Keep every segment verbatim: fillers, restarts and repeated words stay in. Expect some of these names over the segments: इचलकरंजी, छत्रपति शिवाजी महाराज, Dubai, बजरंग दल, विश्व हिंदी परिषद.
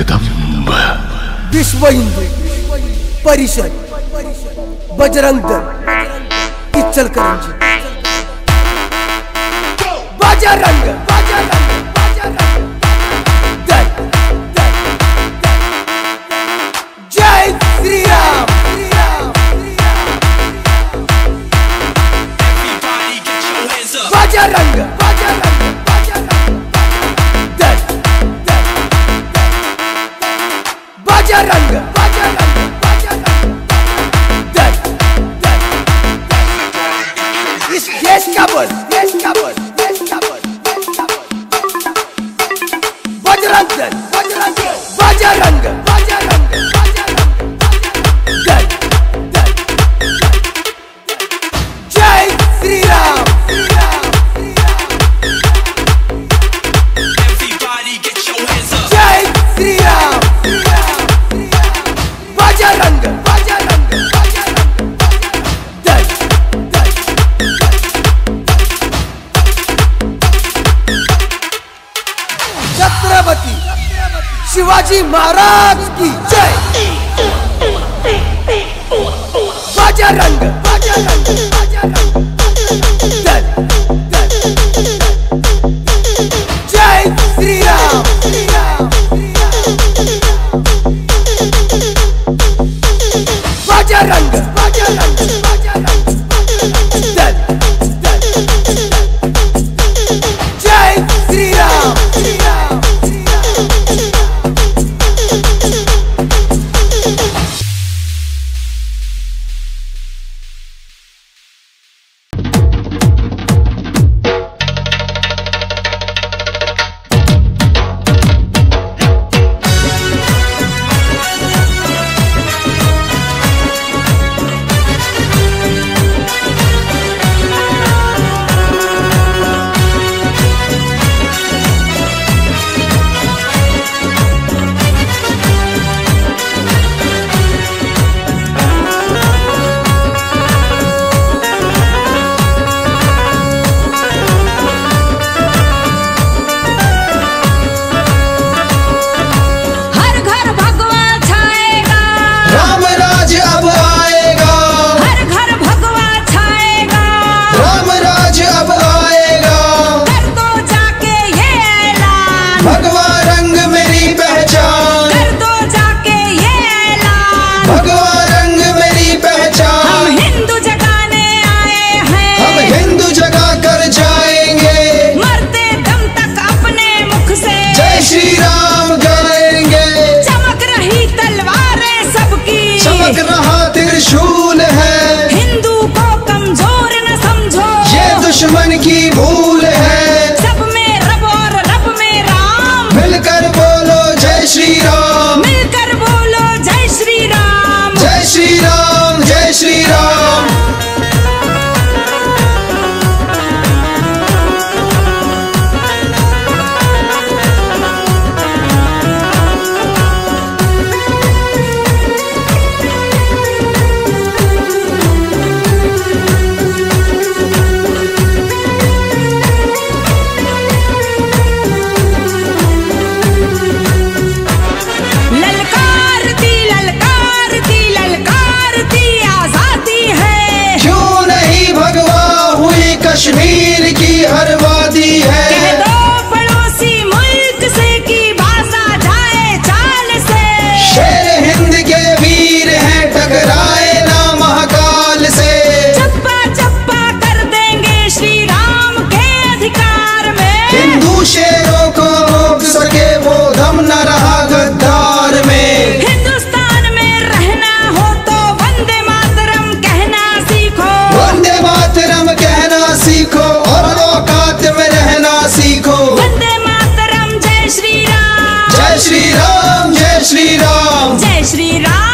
जगदम्ब। विश्व हिंदी परिषद, बजरंग दल, इचलकरंजी। बजरंग बजरंग इस देश का बल, देश का बल, देश का बल, देश का बल। बजरंग दल, बजरंग दल, बजरंग, बजरंग, दल, दल, जय Shri Ram. Everybody get your hands up। जय श्री राम। बजरंग, बजरंग, बजरंग, दल, दल, छत्रपति शिवाजी महाराज की जय। बजरंग, बजरंग, बजरंग, दल, दल, जय श्री राम। श्री राम। बजरंग, बजरंग, बजरंग, दल, दल, जय श्री राम। श्री राम।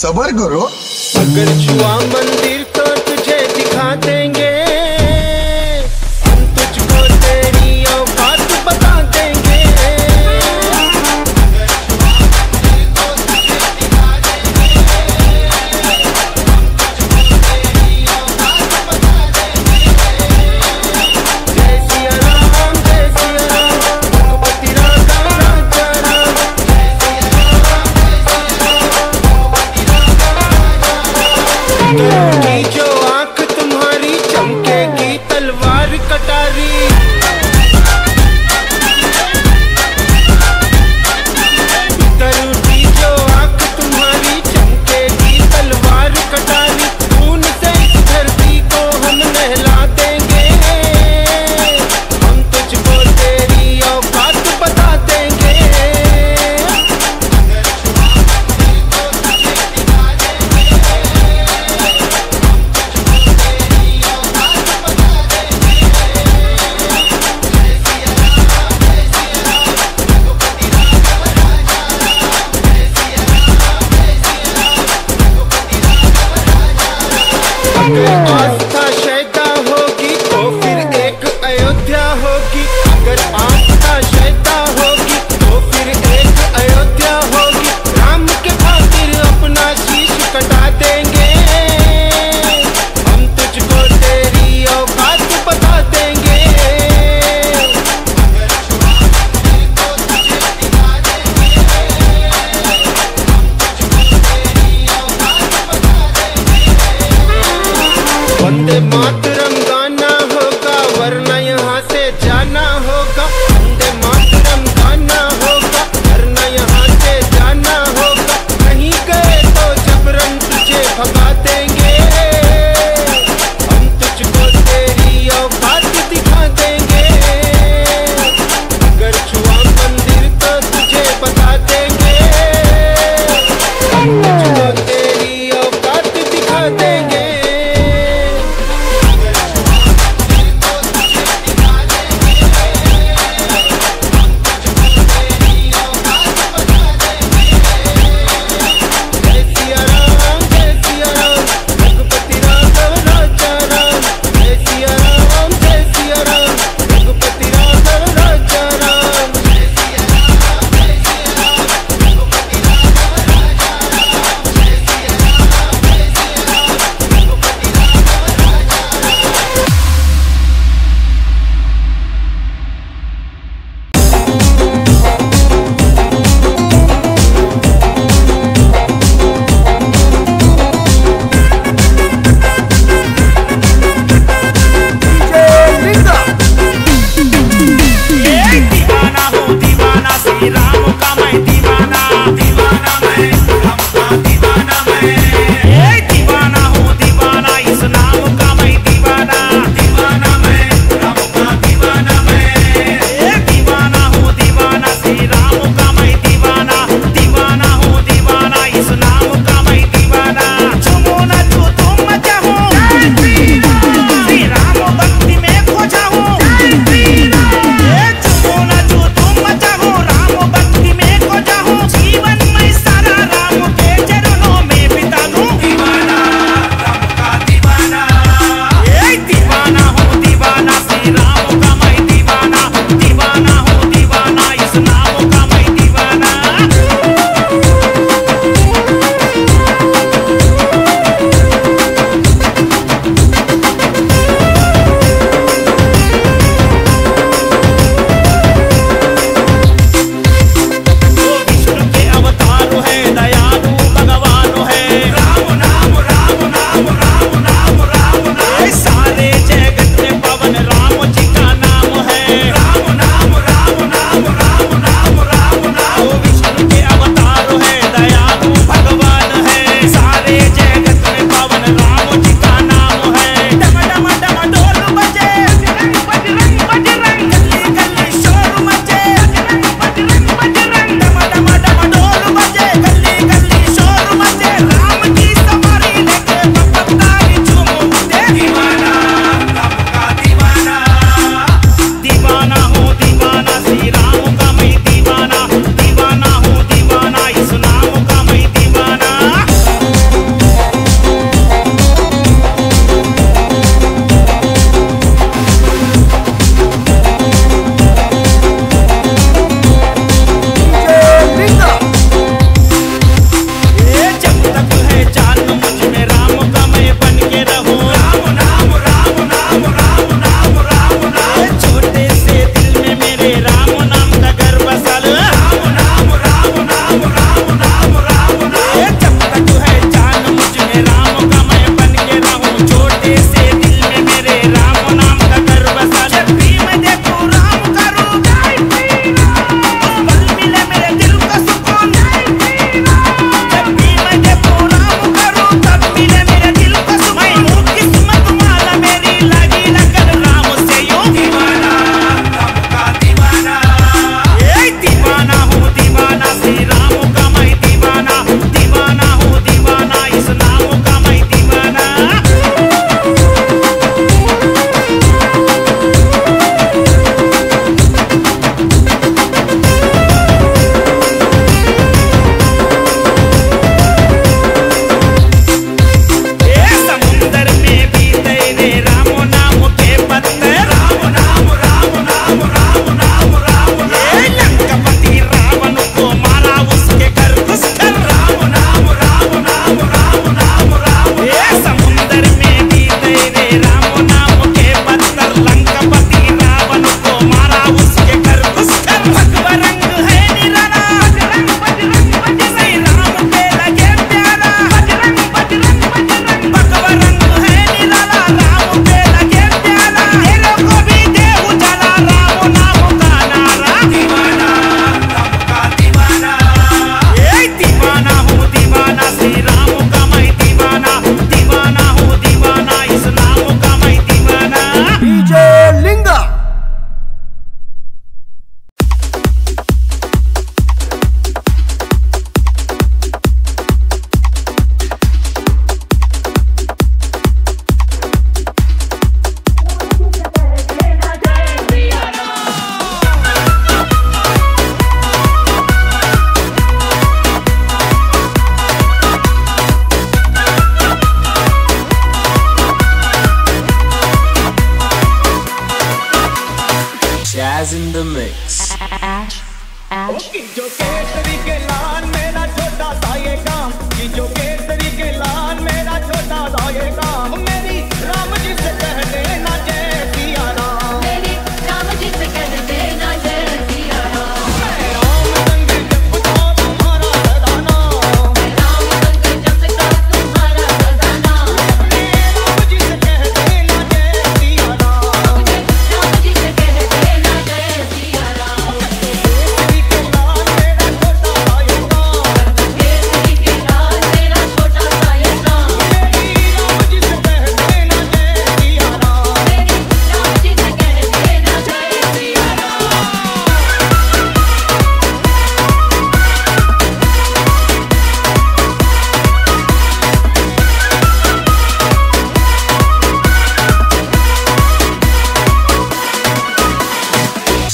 सबर करो, अगर छुआ मंदिर तो तुझे दिखा देंगे, हम तुझको तेरी औकात बता देंगे। अगर छुआ मंदिर तो तुझे दिखा देंगे, हम तुझको तेरी औकात बता देंगे। जय सिया राम, जय सिया राम, भगवती राधा राजा राम। जय सिया राम, जय सिया राम, भगवती राधा राजा Ram. Jazz in the mix.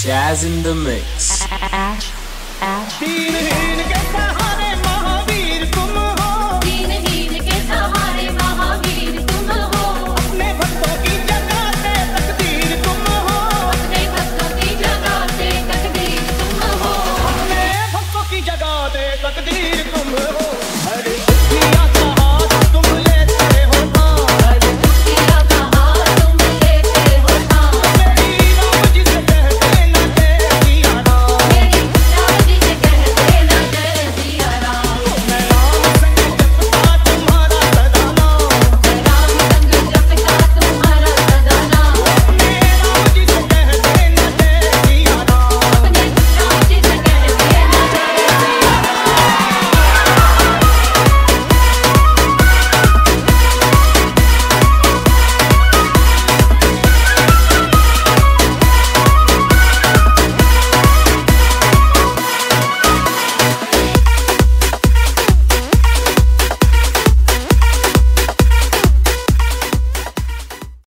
Jazz in the mix.